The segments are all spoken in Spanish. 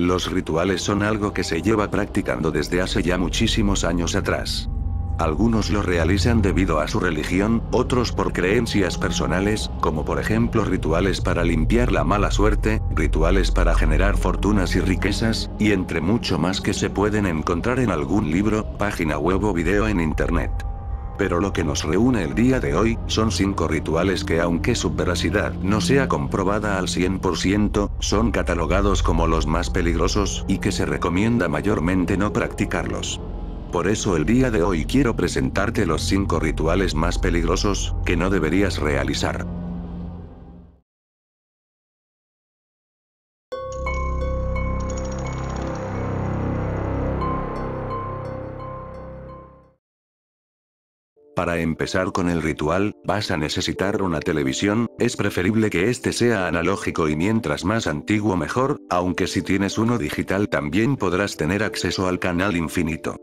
Los rituales son algo que se lleva practicando desde hace ya muchísimos años atrás. Algunos lo realizan debido a su religión, otros por creencias personales, como por ejemplo rituales para limpiar la mala suerte, rituales para generar fortunas y riquezas, y entre mucho más que se pueden encontrar en algún libro, página web o video en internet. Pero lo que nos reúne el día de hoy, son 5 rituales que aunque su veracidad no sea comprobada al 100%, son catalogados como los más peligrosos y que se recomienda mayormente no practicarlos. Por eso el día de hoy quiero presentarte los 5 rituales más peligrosos, que no deberías realizar. Para empezar con el ritual, vas a necesitar una televisión, es preferible que este sea analógico y mientras más antiguo mejor, aunque si tienes uno digital también podrás tener acceso al canal infinito.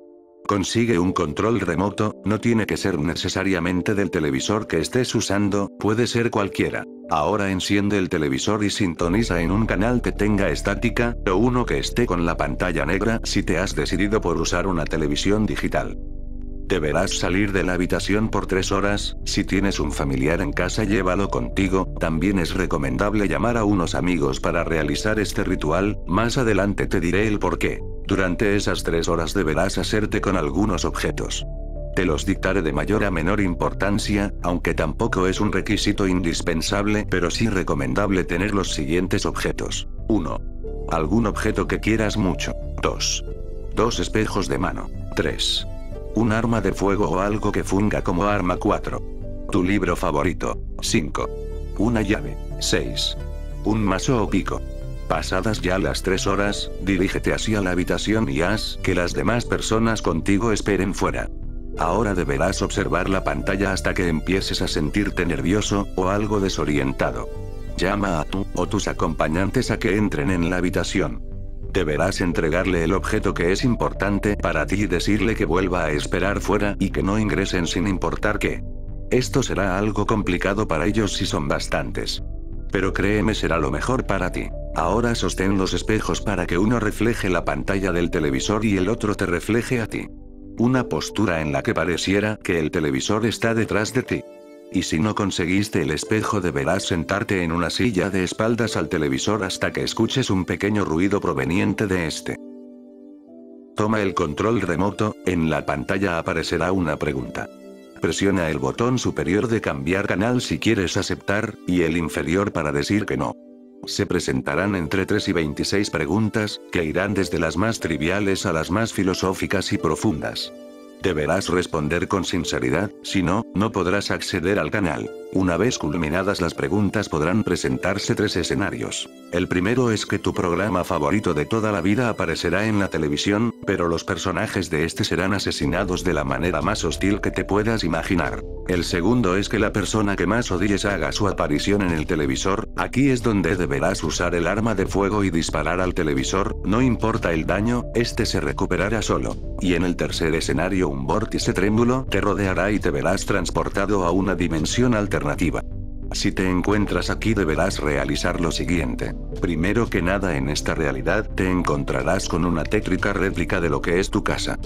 Consigue un control remoto, no tiene que ser necesariamente del televisor que estés usando, puede ser cualquiera. Ahora enciende el televisor y sintoniza en un canal que tenga estática, o uno que esté con la pantalla negra si te has decidido por usar una televisión digital. Deberás salir de la habitación por 3 horas, si tienes un familiar en casa llévalo contigo, también es recomendable llamar a unos amigos para realizar este ritual, más adelante te diré el porqué. Durante esas 3 horas deberás hacerte con algunos objetos. Te los dictaré de mayor a menor importancia, aunque tampoco es un requisito indispensable pero sí recomendable tener los siguientes objetos. 1. Algún objeto que quieras mucho. 2. 2 espejos de mano. 3. Un arma de fuego o algo que funga como arma. 4. Tu libro favorito. 5. Una llave. 6. Un mazo o pico. Pasadas ya las 3 horas, dirígete hacia la habitación y haz que las demás personas contigo esperen fuera. Ahora deberás observar la pantalla hasta que empieces a sentirte nervioso o algo desorientado. Llama a tú o tus acompañantes a que entren en la habitación. Deberás entregarle el objeto que es importante para ti y decirle que vuelva a esperar fuera y que no ingresen sin importar qué. Esto será algo complicado para ellos si son bastantes. Pero créeme será lo mejor para ti. Ahora sostén los espejos para que uno refleje la pantalla del televisor y el otro te refleje a ti. Una postura en la que pareciera que el televisor está detrás de ti. Y si no conseguiste el espejo deberás sentarte en una silla de espaldas al televisor hasta que escuches un pequeño ruido proveniente de este. Toma el control remoto, en la pantalla aparecerá una pregunta. Presiona el botón superior de cambiar canal si quieres aceptar, y el inferior para decir que no. Se presentarán entre 3 y 26 preguntas, que irán desde las más triviales a las más filosóficas y profundas. Deberás responder con sinceridad, si no, no podrás acceder al canal. Una vez culminadas las preguntas podrán presentarse 3 escenarios. El primero es que tu programa favorito de toda la vida aparecerá en la televisión, pero los personajes de este serán asesinados de la manera más hostil que te puedas imaginar. El segundo es que la persona que más odies haga su aparición en el televisor, aquí es donde deberás usar el arma de fuego y disparar al televisor, no importa el daño, este se recuperará solo. Y en el tercer escenario un vórtice trémulo te rodeará y te verás transportado a una dimensión alternativa. Si te encuentras aquí deberás realizar lo siguiente. Primero que nada en esta realidad te encontrarás con una tétrica réplica de lo que es tu casa.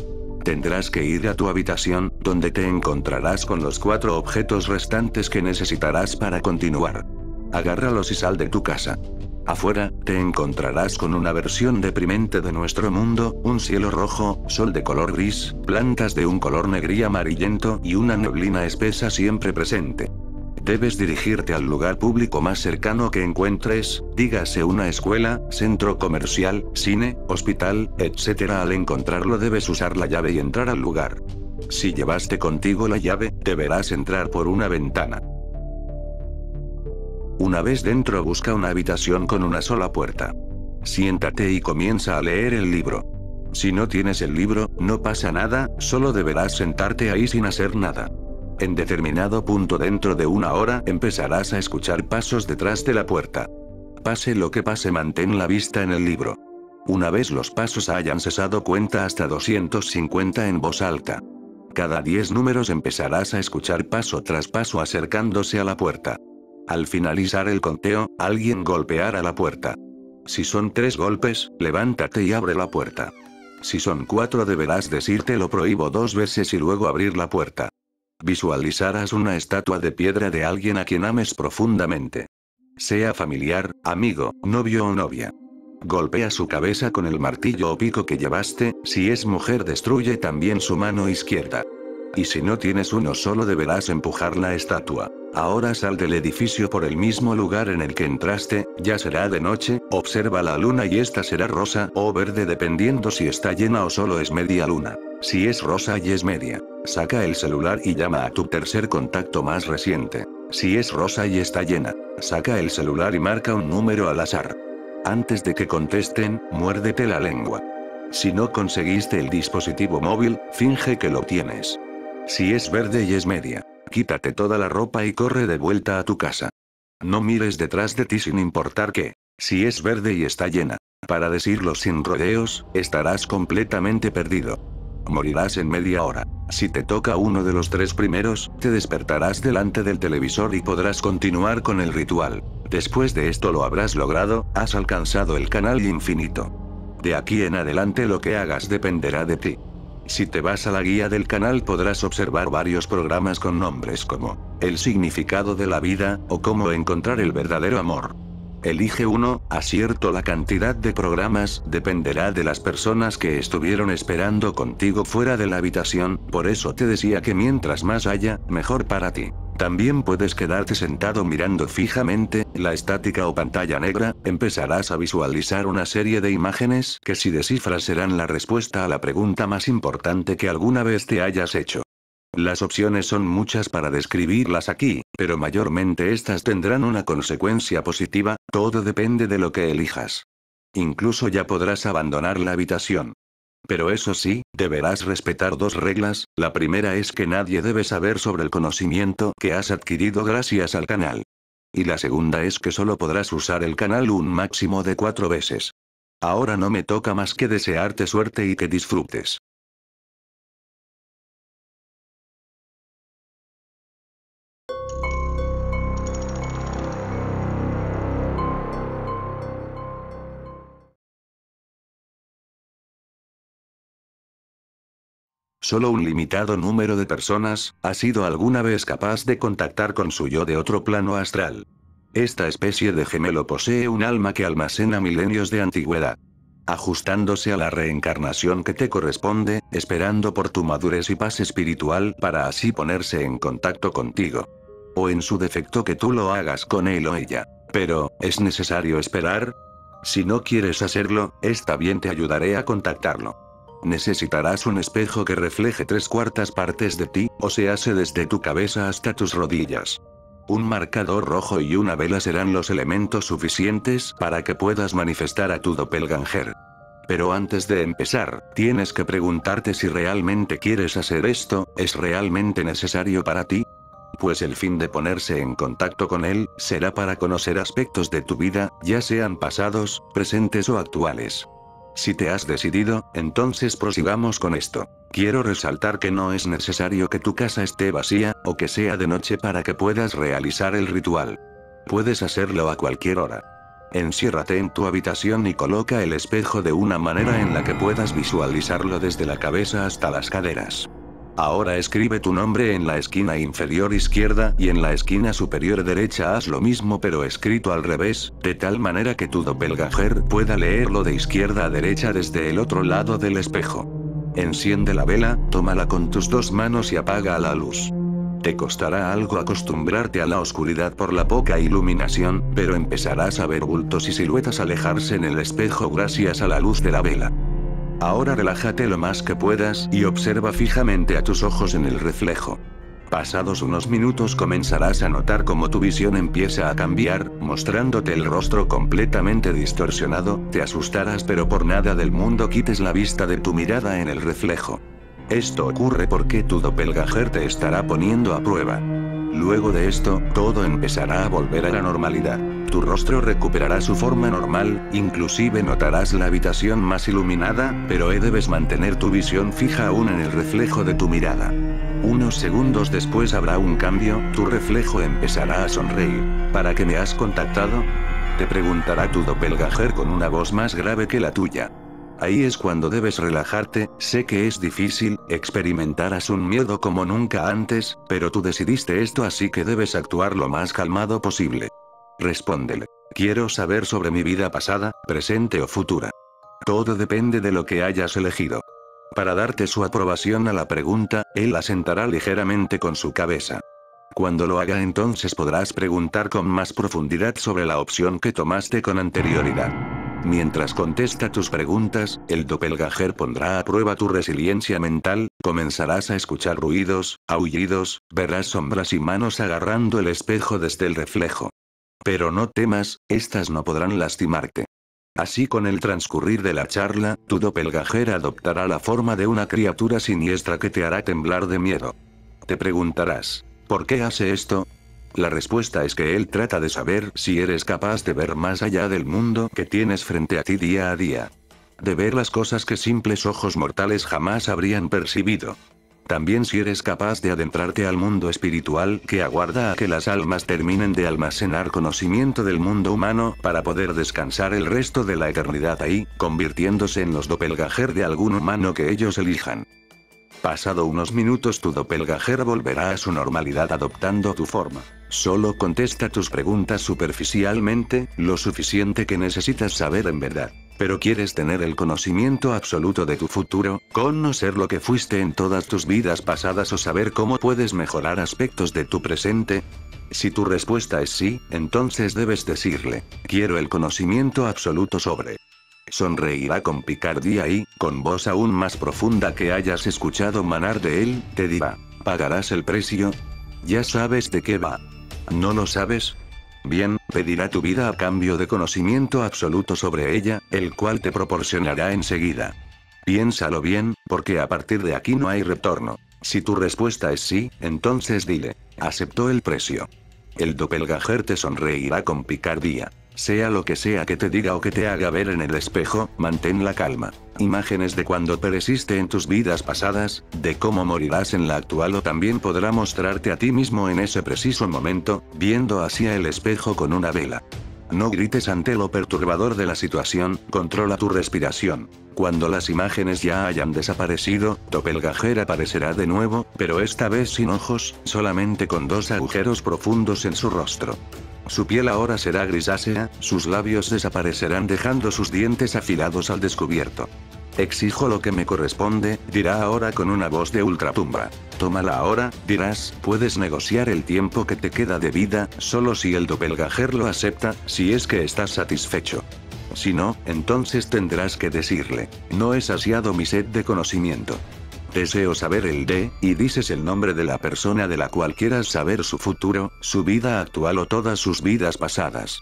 Tendrás que ir a tu habitación, donde te encontrarás con los 4 objetos restantes que necesitarás para continuar. Agárralos y sal de tu casa. Afuera, te encontrarás con una versión deprimente de nuestro mundo, un cielo rojo, sol de color gris, plantas de un color negrí amarillento y una neblina espesa siempre presente. Debes dirigirte al lugar público más cercano que encuentres, dígase una escuela, centro comercial, cine, hospital, etc. Al encontrarlo debes usar la llave y entrar al lugar. Si llevaste contigo la llave, deberás entrar por una ventana. Una vez dentro busca una habitación con una sola puerta. Siéntate y comienza a leer el libro. Si no tienes el libro, no pasa nada, solo deberás sentarte ahí sin hacer nada. En determinado punto dentro de una hora empezarás a escuchar pasos detrás de la puerta. Pase lo que pase, mantén la vista en el libro. Una vez los pasos hayan cesado cuenta hasta 250 en voz alta. Cada 10 números empezarás a escuchar paso tras paso acercándose a la puerta. Al finalizar el conteo, alguien golpeará la puerta. Si son 3 golpes, levántate y abre la puerta. Si son 4 deberás decirte lo prohíbo 2 veces y luego abrir la puerta. Visualizarás una estatua de piedra de alguien a quien ames profundamente. Sea familiar, amigo, novio o novia. Golpea su cabeza con el martillo o pico que llevaste, si es mujer destruye también su mano izquierda. Y si no tienes uno solo deberás empujar la estatua. Ahora sal del edificio por el mismo lugar en el que entraste, ya será de noche, observa la luna y esta será rosa o verde dependiendo si está llena o solo es media luna. Si es rosa y es media. Saca el celular y llama a tu tercer contacto más reciente. Si es rosa y está llena. Saca el celular y marca un número al azar. Antes de que contesten, muérdete la lengua. Si no conseguiste el dispositivo móvil, finge que lo tienes. Si es verde y es media. Quítate toda la ropa y corre de vuelta a tu casa. No mires detrás de ti sin importar qué. Si es verde y está llena. Para decirlo sin rodeos, estarás completamente perdido. Morirás en media hora. Si te toca uno de los 3 primeros, te despertarás delante del televisor y podrás continuar con el ritual. Después de esto lo habrás logrado, has alcanzado el canal infinito. De aquí en adelante lo que hagas dependerá de ti. Si te vas a la guía del canal podrás observar varios programas con nombres como El significado de la vida o Cómo encontrar el verdadero amor. Elige uno, acierto la cantidad de programas, dependerá de las personas que estuvieron esperando contigo fuera de la habitación, por eso te decía que mientras más haya, mejor para ti. También puedes quedarte sentado mirando fijamente la estática o pantalla negra, empezarás a visualizar una serie de imágenes que si descifras serán la respuesta a la pregunta más importante que alguna vez te hayas hecho. Las opciones son muchas para describirlas aquí, pero mayormente estas tendrán una consecuencia positiva, todo depende de lo que elijas. Incluso ya podrás abandonar la habitación. Pero eso sí, deberás respetar 2 reglas, la primera es que nadie debe saber sobre el conocimiento que has adquirido gracias al canal. Y la segunda es que solo podrás usar el canal un máximo de 4 veces. Ahora no me toca más que desearte suerte y que disfrutes. Solo un limitado número de personas ha sido alguna vez capaz de contactar con su yo de otro plano astral. Esta especie de gemelo posee un alma que almacena milenios de antigüedad. Ajustándose a la reencarnación que te corresponde, esperando por tu madurez y paz espiritual para así ponerse en contacto contigo. O en su defecto que tú lo hagas con él o ella. Pero, ¿es necesario esperar? Si no quieres hacerlo, está bien, te ayudaré a contactarlo. Necesitarás un espejo que refleje 3/4 partes de ti, o se hace desde tu cabeza hasta tus rodillas. Un marcador rojo y una vela serán los elementos suficientes para que puedas manifestar a tu doppelganger. Pero antes de empezar, tienes que preguntarte si realmente quieres hacer esto, ¿es realmente necesario para ti? Pues el fin de ponerse en contacto con él, será para conocer aspectos de tu vida, ya sean pasados, presentes o actuales. Si te has decidido, entonces prosigamos con esto. Quiero resaltar que no es necesario que tu casa esté vacía, o que sea de noche para que puedas realizar el ritual. Puedes hacerlo a cualquier hora. Enciérrate en tu habitación y coloca el espejo de una manera en la que puedas visualizarlo desde la cabeza hasta las caderas. Ahora escribe tu nombre en la esquina inferior izquierda y en la esquina superior derecha haz lo mismo pero escrito al revés, de tal manera que tu doppelganger pueda leerlo de izquierda a derecha desde el otro lado del espejo. Enciende la vela, tómala con tus 2 manos y apaga la luz. Te costará algo acostumbrarte a la oscuridad por la poca iluminación, pero empezarás a ver bultos y siluetas alejarse en el espejo gracias a la luz de la vela. Ahora relájate lo más que puedas y observa fijamente a tus ojos en el reflejo. Pasados unos minutos comenzarás a notar cómo tu visión empieza a cambiar, mostrándote el rostro completamente distorsionado, te asustarás pero por nada del mundo quites la vista de tu mirada en el reflejo. Esto ocurre porque tu doppelganger te estará poniendo a prueba. Luego de esto, todo empezará a volver a la normalidad. Tu rostro recuperará su forma normal, inclusive notarás la habitación más iluminada, pero debes mantener tu visión fija aún en el reflejo de tu mirada. Unos segundos después habrá un cambio, tu reflejo empezará a sonreír. ¿Para qué me has contactado? Te preguntará tu doppelganger con una voz más grave que la tuya. Ahí es cuando debes relajarte. Sé que es difícil, experimentarás un miedo como nunca antes, pero tú decidiste esto, así que debes actuar lo más calmado posible. Respóndele. Quiero saber sobre mi vida pasada, presente o futura. Todo depende de lo que hayas elegido. Para darte su aprobación a la pregunta, él asentará ligeramente con su cabeza. Cuando lo haga, entonces podrás preguntar con más profundidad sobre la opción que tomaste con anterioridad. Mientras contesta tus preguntas, el doppelganger pondrá a prueba tu resiliencia mental. Comenzarás a escuchar ruidos, aullidos, verás sombras y manos agarrando el espejo desde el reflejo. Pero no temas, estas no podrán lastimarte. Así, con el transcurrir de la charla, tu doppelganger adoptará la forma de una criatura siniestra que te hará temblar de miedo. Te preguntarás, ¿por qué hace esto? La respuesta es que él trata de saber si eres capaz de ver más allá del mundo que tienes frente a ti día a día. De ver las cosas que simples ojos mortales jamás habrían percibido. También si eres capaz de adentrarte al mundo espiritual que aguarda a que las almas terminen de almacenar conocimiento del mundo humano para poder descansar el resto de la eternidad ahí, convirtiéndose en los doppelganger de algún humano que ellos elijan. Pasado unos minutos, tu doppelganger volverá a su normalidad adoptando tu forma. Solo contesta tus preguntas superficialmente, lo suficiente que necesitas saber en verdad. Pero quieres tener el conocimiento absoluto de tu futuro, conocer lo que fuiste en todas tus vidas pasadas o saber cómo puedes mejorar aspectos de tu presente. Si tu respuesta es sí, entonces debes decirle, quiero el conocimiento absoluto sobre. Sonreirá con picardía y, con voz aún más profunda que hayas escuchado manar de él, te dirá, ¿pagarás el precio? Ya sabes de qué va. ¿No lo sabes? Bien, pedirá tu vida a cambio de conocimiento absoluto sobre ella, el cual te proporcionará enseguida. Piénsalo bien, porque a partir de aquí no hay retorno. Si tu respuesta es sí, entonces dile, aceptó el precio. El doppelganger te sonreirá con picardía. Sea lo que sea que te diga o que te haga ver en el espejo, mantén la calma. Imágenes de cuando pereciste en tus vidas pasadas, de cómo morirás en la actual o también podrá mostrarte a ti mismo en ese preciso momento, viendo hacia el espejo con una vela. No grites ante lo perturbador de la situación, controla tu respiración. Cuando las imágenes ya hayan desaparecido, doppelganger aparecerá de nuevo, pero esta vez sin ojos, solamente con dos agujeros profundos en su rostro. Su piel ahora será grisácea, sus labios desaparecerán dejando sus dientes afilados al descubierto. Exijo lo que me corresponde, dirá ahora con una voz de ultratumba. Tómala ahora, dirás, puedes negociar el tiempo que te queda de vida, solo si el doppelganger lo acepta, si es que estás satisfecho. Si no, entonces tendrás que decirle, no he saciado mi sed de conocimiento. Deseo saber el de, y dices el nombre de la persona de la cual quieras saber su futuro, su vida actual o todas sus vidas pasadas.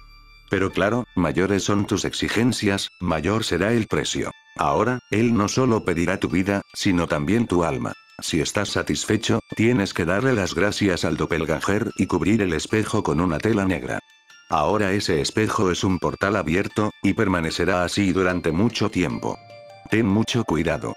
Pero claro, mayores son tus exigencias, mayor será el precio. Ahora, él no solo pedirá tu vida, sino también tu alma. Si estás satisfecho, tienes que darle las gracias al doppelganger y cubrir el espejo con una tela negra. Ahora ese espejo es un portal abierto, y permanecerá así durante mucho tiempo. Ten mucho cuidado.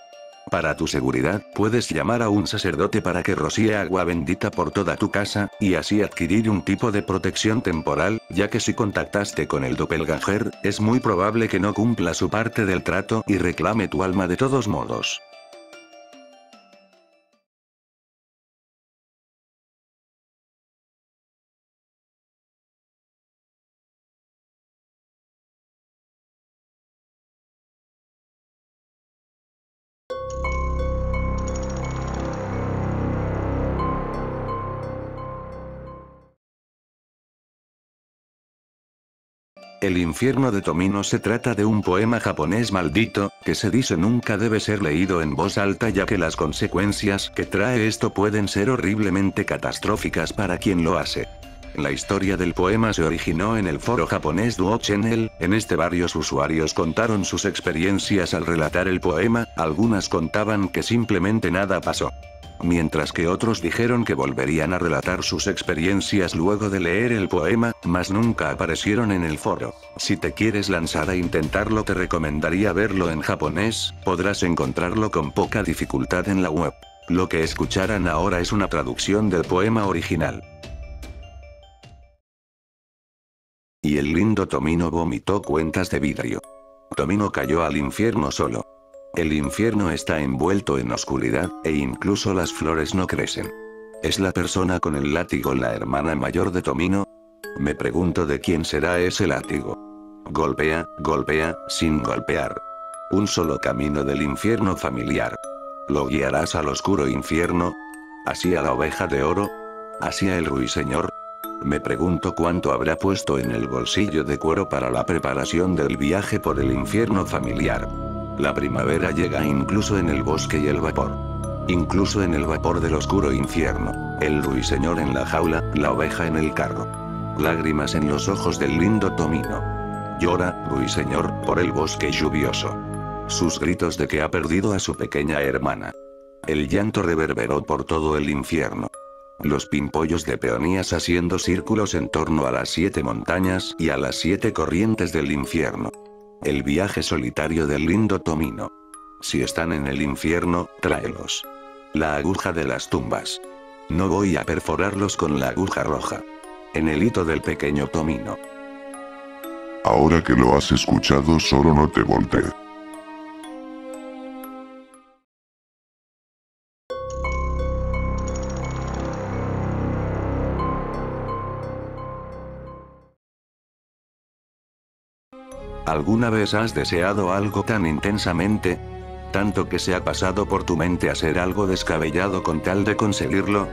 Para tu seguridad, puedes llamar a un sacerdote para que rocíe agua bendita por toda tu casa, y así adquirir un tipo de protección temporal, ya que si contactaste con el doppelganger, es muy probable que no cumpla su parte del trato y reclame tu alma de todos modos. El infierno de Tomino se trata de un poema japonés maldito, que se dice nunca debe ser leído en voz alta ya que las consecuencias que trae esto pueden ser horriblemente catastróficas para quien lo hace. La historia del poema se originó en el foro japonés Duo Channel, en este varios usuarios contaron sus experiencias al relatar el poema, algunas contaban que simplemente nada pasó. Mientras que otros dijeron que volverían a relatar sus experiencias luego de leer el poema, mas nunca aparecieron en el foro. Si te quieres lanzar a intentarlo, te recomendaría verlo en japonés, podrás encontrarlo con poca dificultad en la web. Lo que escucharán ahora es una traducción del poema original. Y el lindo Tomino vomitó cuentas de vidrio. Tomino cayó al infierno solo. El infierno está envuelto en oscuridad, e incluso las flores no crecen. ¿Es la persona con el látigo la hermana mayor de Tomino? Me pregunto de quién será ese látigo. Golpea, golpea, sin golpear. Un solo camino del infierno familiar. ¿Lo guiarás al oscuro infierno? ¿Hacia la oveja de oro? ¿Hacia el ruiseñor? Me pregunto cuánto habrá puesto en el bolsillo de cuero para la preparación del viaje por el infierno familiar. La primavera llega incluso en el bosque y el vapor. Incluso en el vapor del oscuro infierno. El ruiseñor en la jaula, la oveja en el carro. Lágrimas en los ojos del lindo Tomino. Llora, ruiseñor, por el bosque lluvioso. Sus gritos de que ha perdido a su pequeña hermana. El llanto reverberó por todo el infierno. Los pimpollos de peonías haciendo círculos en torno a las 7 montañas y a las 7 corrientes del infierno. El viaje solitario del lindo Tomino. Si están en el infierno, tráelos. La aguja de las tumbas. No voy a perforarlos con la aguja roja. En el hito del pequeño Tomino. Ahora que lo has escuchado, solo no te voltees. ¿Alguna vez has deseado algo tan intensamente? ¿Tanto que se ha pasado por tu mente hacer algo descabellado con tal de conseguirlo?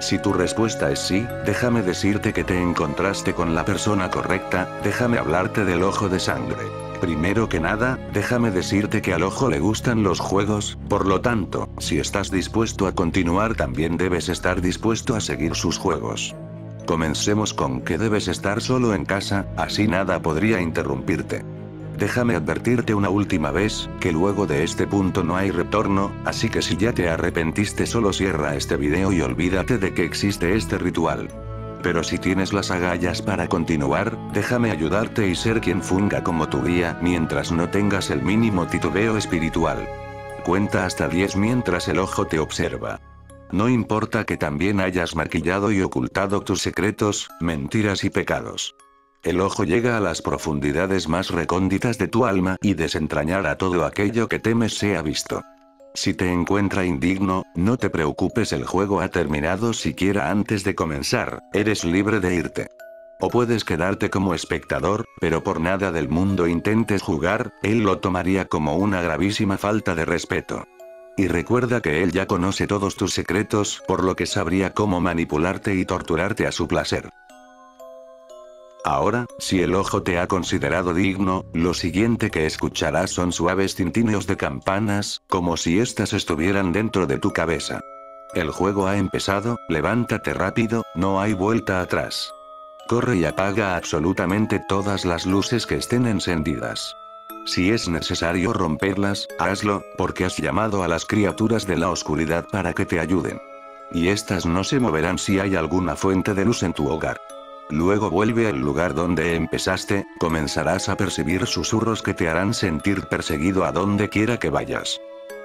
Si tu respuesta es sí, déjame decirte que te encontraste con la persona correcta, déjame hablarte del ojo de sangre. Primero que nada, déjame decirte que al ojo le gustan los juegos, por lo tanto, si estás dispuesto a continuar también debes estar dispuesto a seguir sus juegos. Comencemos con que debes estar solo en casa, así nada podría interrumpirte. Déjame advertirte una última vez, que luego de este punto no hay retorno, así que si ya te arrepentiste solo cierra este video y olvídate de que existe este ritual. Pero si tienes las agallas para continuar, déjame ayudarte y ser quien funga como tu guía mientras no tengas el mínimo titubeo espiritual. Cuenta hasta 10 mientras el ojo te observa. No importa que también hayas maquillado y ocultado tus secretos, mentiras y pecados. El ojo llega a las profundidades más recónditas de tu alma y desentrañará todo aquello que temes sea visto. Si te encuentra indigno, no te preocupes, el juego ha terminado siquiera antes de comenzar, eres libre de irte. O puedes quedarte como espectador, pero por nada del mundo intentes jugar, él lo tomaría como una gravísima falta de respeto. Y recuerda que él ya conoce todos tus secretos, por lo que sabría cómo manipularte y torturarte a su placer. Ahora, si el ojo te ha considerado digno, lo siguiente que escucharás son suaves tintineos de campanas, como si éstas estuvieran dentro de tu cabeza. El juego ha empezado, levántate rápido, no hay vuelta atrás. Corre y apaga absolutamente todas las luces que estén encendidas. Si es necesario romperlas, hazlo, porque has llamado a las criaturas de la oscuridad para que te ayuden. Y estas no se moverán si hay alguna fuente de luz en tu hogar. Luego vuelve al lugar donde empezaste, comenzarás a percibir susurros que te harán sentir perseguido a donde quiera que vayas.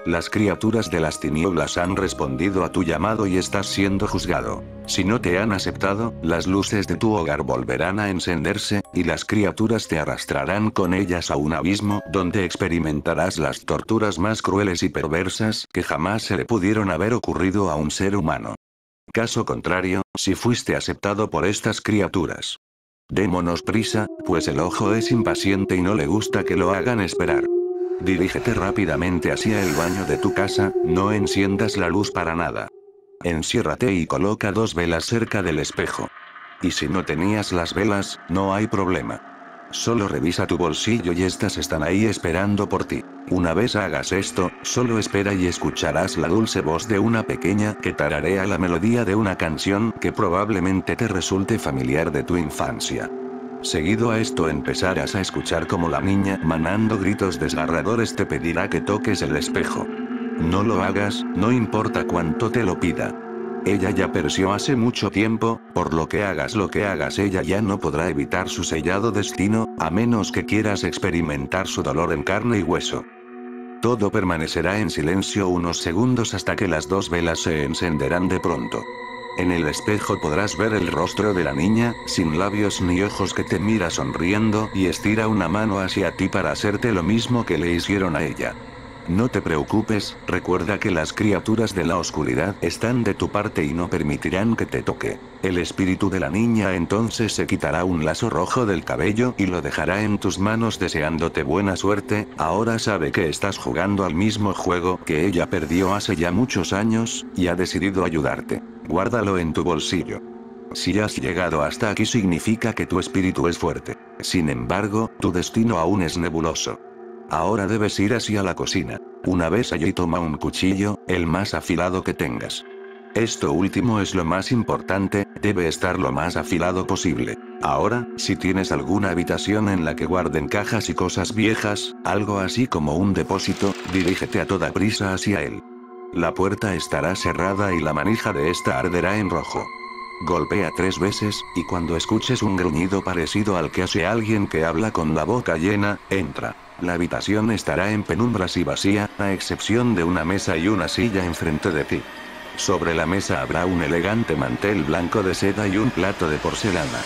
Las criaturas de las tinieblas han respondido a tu llamado y estás siendo juzgado. Si no te han aceptado, las luces de tu hogar volverán a encenderse, y las criaturas te arrastrarán con ellas a un abismo donde experimentarás las torturas más crueles y perversas que jamás se le pudieron haber ocurrido a un ser humano. Caso contrario, si fuiste aceptado por estas criaturas. Démonos prisa, pues el ojo es impaciente y no le gusta que lo hagan esperar. Dirígete rápidamente hacia el baño de tu casa, no enciendas la luz para nada. Enciérrate y coloca 2 velas cerca del espejo. Y si no tenías las velas, no hay problema. Solo revisa tu bolsillo y estas están ahí esperando por ti. Una vez hagas esto, solo espera y escucharás la dulce voz de una pequeña que tararea la melodía de una canción que probablemente te resulte familiar de tu infancia. Seguido a esto empezarás a escuchar como la niña, manando gritos desgarradores, te pedirá que toques el espejo. No lo hagas, no importa cuánto te lo pida. Ella ya pereció hace mucho tiempo, por lo que hagas ella ya no podrá evitar su sellado destino, a menos que quieras experimentar su dolor en carne y hueso. Todo permanecerá en silencio unos segundos hasta que las 2 velas se encenderán de pronto. En el espejo podrás ver el rostro de la niña, sin labios ni ojos, que te mira sonriendo y estira una mano hacia ti para hacerte lo mismo que le hicieron a ella. No te preocupes, recuerda que las criaturas de la oscuridad están de tu parte y no permitirán que te toque. El espíritu de la niña entonces se quitará un lazo rojo del cabello y lo dejará en tus manos deseándote buena suerte. Ahora sabe que estás jugando al mismo juego que ella perdió hace ya muchos años, y ha decidido ayudarte. Guárdalo en tu bolsillo. Si has llegado hasta aquí significa que tu espíritu es fuerte. Sin embargo, tu destino aún es nebuloso. Ahora debes ir hacia la cocina. Una vez allí toma un cuchillo, el más afilado que tengas. Esto último es lo más importante, debe estar lo más afilado posible. Ahora, si tienes alguna habitación en la que guarden cajas y cosas viejas, algo así como un depósito, dirígete a toda prisa hacia él. La puerta estará cerrada y la manija de esta arderá en rojo. Golpea 3 veces, y cuando escuches un gruñido parecido al que hace alguien que habla con la boca llena, entra. La habitación estará en penumbras y vacía, a excepción de una mesa y una silla enfrente de ti. Sobre la mesa habrá un elegante mantel blanco de seda y un plato de porcelana.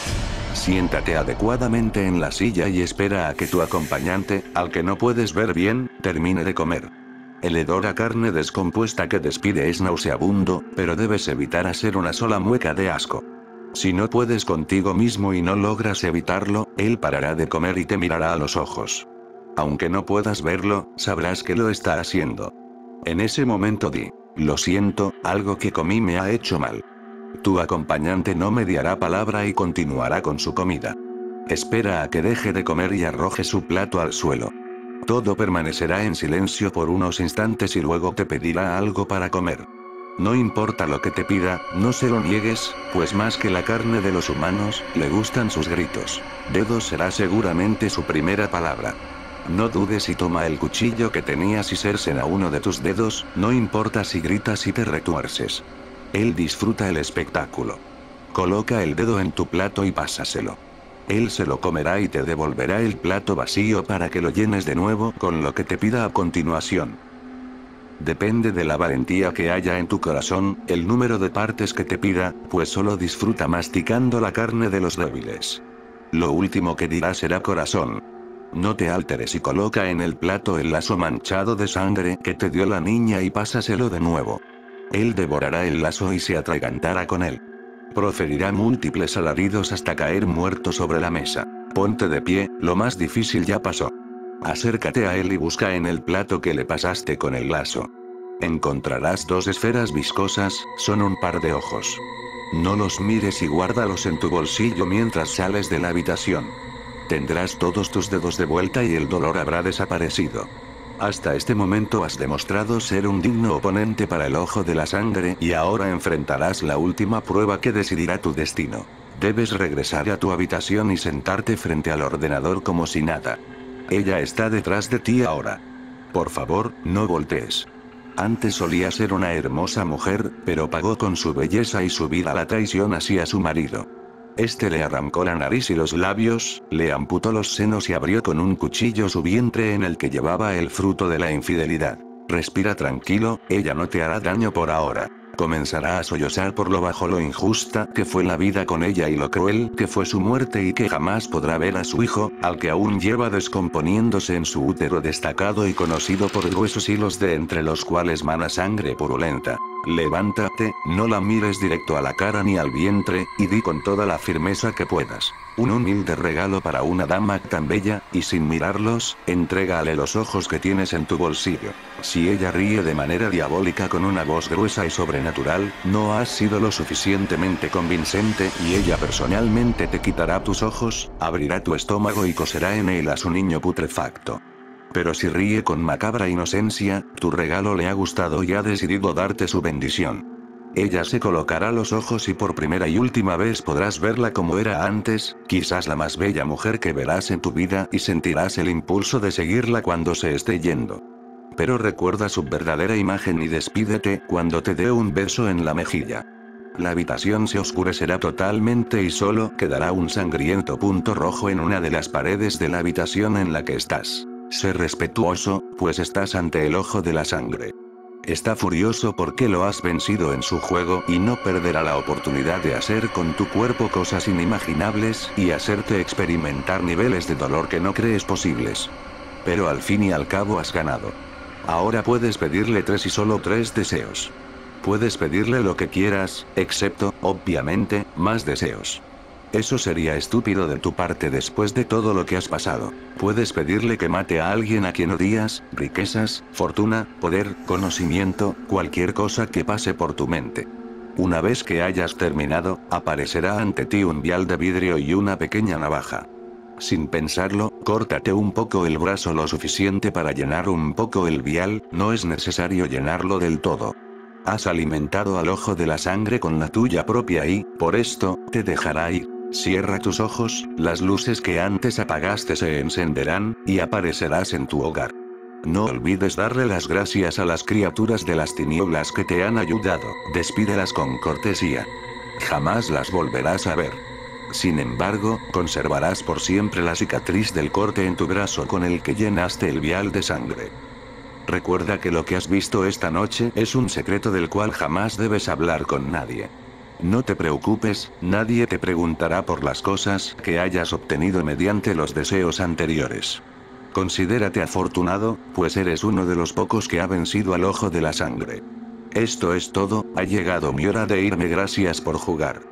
Siéntate adecuadamente en la silla y espera a que tu acompañante, al que no puedes ver bien, termine de comer. El hedor a carne descompuesta que despide es nauseabundo, pero debes evitar hacer una sola mueca de asco. Si no puedes contigo mismo y no logras evitarlo, él parará de comer y te mirará a los ojos. Aunque no puedas verlo, sabrás que lo está haciendo. En ese momento di: lo siento, algo que comí me ha hecho mal. Tu acompañante no mediará palabra y continuará con su comida. Espera a que deje de comer y arroje su plato al suelo. Todo permanecerá en silencio por unos instantes y luego te pedirá algo para comer. No importa lo que te pida, no se lo niegues, pues más que la carne de los humanos, le gustan sus gritos. Dedo será seguramente su primera palabra. No dudes y toma el cuchillo que tenías y cercena uno de tus dedos, no importa si gritas y te retuerces. Él disfruta el espectáculo. Coloca el dedo en tu plato y pásaselo. Él se lo comerá y te devolverá el plato vacío para que lo llenes de nuevo con lo que te pida a continuación. Depende de la valentía que haya en tu corazón, el número de partes que te pida, pues solo disfruta masticando la carne de los débiles. Lo último que dirá será corazón. No te alteres y coloca en el plato el lazo manchado de sangre que te dio la niña y pásaselo de nuevo. Él devorará el lazo y se atragantará con él. Proferirá múltiples alaridos hasta caer muerto sobre la mesa. Ponte de pie, lo más difícil ya pasó. Acércate a él y busca en el plato que le pasaste con el lazo. Encontrarás 2 esferas viscosas, son un par de ojos. No los mires y guárdalos en tu bolsillo mientras sales de la habitación. Tendrás todos tus dedos de vuelta y el dolor habrá desaparecido. Hasta este momento has demostrado ser un digno oponente para el ojo de la sangre y ahora enfrentarás la última prueba que decidirá tu destino. Debes regresar a tu habitación y sentarte frente al ordenador como si nada. Ella está detrás de ti ahora. Por favor, no voltees. Antes solía ser una hermosa mujer, pero pagó con su belleza y su vida la traición hacia su marido. Este le arrancó la nariz y los labios, le amputó los senos y abrió con un cuchillo su vientre en el que llevaba el fruto de la infidelidad. Respira tranquilo, ella no te hará daño por ahora. Comenzará a sollozar por lo bajo lo injusta que fue la vida con ella y lo cruel que fue su muerte y que jamás podrá ver a su hijo, al que aún lleva descomponiéndose en su útero destacado y conocido por gruesos hilos de entre los cuales mana sangre purulenta. Levántate, no la mires directo a la cara ni al vientre, y di con toda la firmeza que puedas: un humilde regalo para una dama tan bella, y sin mirarlos, entrégale los ojos que tienes en tu bolsillo. Si ella ríe de manera diabólica con una voz gruesa y sobrenatural, no has sido lo suficientemente convincente, y ella personalmente te quitará tus ojos, abrirá tu estómago y coserá en él a su niño putrefacto. Pero si ríe con macabra inocencia, tu regalo le ha gustado y ha decidido darte su bendición. Ella se colocará los ojos y por primera y última vez podrás verla como era antes, quizás la más bella mujer que verás en tu vida, y sentirás el impulso de seguirla cuando se esté yendo. Pero recuerda su verdadera imagen y despídete cuando te dé un beso en la mejilla. La habitación se oscurecerá totalmente y solo quedará un sangriento punto rojo en una de las paredes de la habitación en la que estás. Sé respetuoso, pues estás ante el ojo de la sangre. Está furioso porque lo has vencido en su juego y no perderá la oportunidad de hacer con tu cuerpo cosas inimaginables y hacerte experimentar niveles de dolor que no crees posibles. Pero al fin y al cabo has ganado. Ahora puedes pedirle 3 y solo 3 deseos. Puedes pedirle lo que quieras, excepto, obviamente, más deseos. Eso sería estúpido de tu parte después de todo lo que has pasado. Puedes pedirle que mate a alguien a quien odias, riquezas, fortuna, poder, conocimiento, cualquier cosa que pase por tu mente. Una vez que hayas terminado, aparecerá ante ti un vial de vidrio y una pequeña navaja. Sin pensarlo, córtate un poco el brazo lo suficiente para llenar un poco el vial, no es necesario llenarlo del todo. Has alimentado al ojo de la sangre con la tuya propia y, por esto, te dejará ir. Cierra tus ojos, las luces que antes apagaste se encenderán, y aparecerás en tu hogar. No olvides darle las gracias a las criaturas de las tinieblas que te han ayudado, despídelas con cortesía. Jamás las volverás a ver. Sin embargo, conservarás por siempre la cicatriz del corte en tu brazo con el que llenaste el vial de sangre. Recuerda que lo que has visto esta noche es un secreto del cual jamás debes hablar con nadie. No te preocupes, nadie te preguntará por las cosas que hayas obtenido mediante los deseos anteriores. Considérate afortunado, pues eres uno de los pocos que ha vencido al ojo de la sangre. Esto es todo, ha llegado mi hora de irme, gracias por jugar.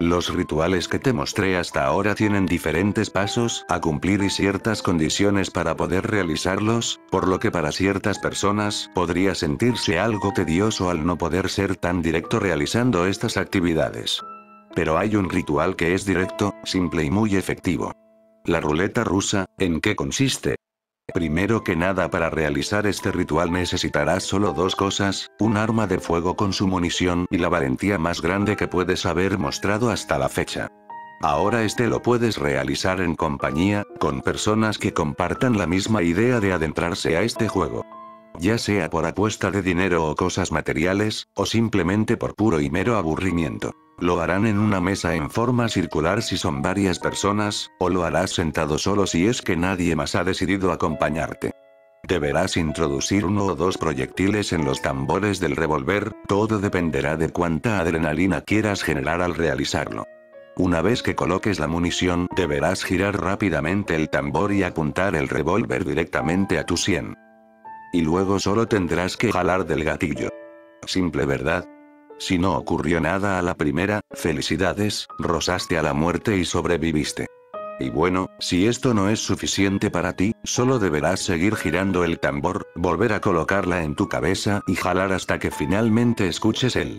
Los rituales que te mostré hasta ahora tienen diferentes pasos a cumplir y ciertas condiciones para poder realizarlos, por lo que para ciertas personas podría sentirse algo tedioso al no poder ser tan directo realizando estas actividades. Pero hay un ritual que es directo, simple y muy efectivo. La ruleta rusa, ¿en qué consiste? Primero que nada, para realizar este ritual necesitarás solo 2 cosas, un arma de fuego con su munición y la valentía más grande que puedes haber mostrado hasta la fecha. Ahora este lo puedes realizar en compañía, con personas que compartan la misma idea de adentrarse a este juego. Ya sea por apuesta de dinero o cosas materiales, o simplemente por puro y mero aburrimiento. Lo harán en una mesa en forma circular si son varias personas, o lo harás sentado solo si es que nadie más ha decidido acompañarte. Deberás introducir 1 o 2 proyectiles en los tambores del revólver, todo dependerá de cuánta adrenalina quieras generar al realizarlo. Una vez que coloques la munición, deberás girar rápidamente el tambor y apuntar el revólver directamente a tu sien. Y luego solo tendrás que jalar del gatillo. Simple, ¿verdad? Si no ocurrió nada a la primera, felicidades, rozaste a la muerte y sobreviviste. Y bueno, si esto no es suficiente para ti, solo deberás seguir girando el tambor, volver a colocarla en tu cabeza y jalar hasta que finalmente escuches el...